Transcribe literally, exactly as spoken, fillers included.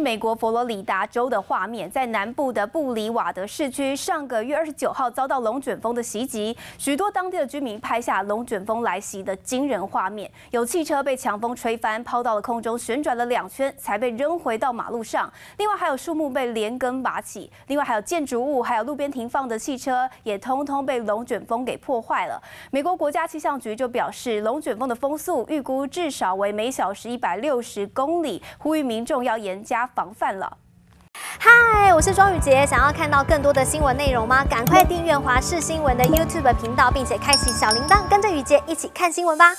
美国佛罗里达州的画面，在南部的布里瓦德市区，上个月二十九号遭到龙卷风的袭击，许多当地的居民拍下龙卷风来袭的惊人画面，有汽车被强风吹翻，抛到了空中，旋转了两圈才被扔回到马路上。另外还有树木被连根拔起，另外还有建筑物，还有路边停放的汽车，也通通被龙卷风给破坏了。美国国家气象局就表示，龙卷风的风速预估至少为每小时一百六十公里，呼吁民众要严加防范了。嗨，我是庄宇杰，想要看到更多的新闻内容吗？赶快订阅华视新闻的 YouTube 频道，并且开启小铃铛，跟着宇杰一起看新闻吧。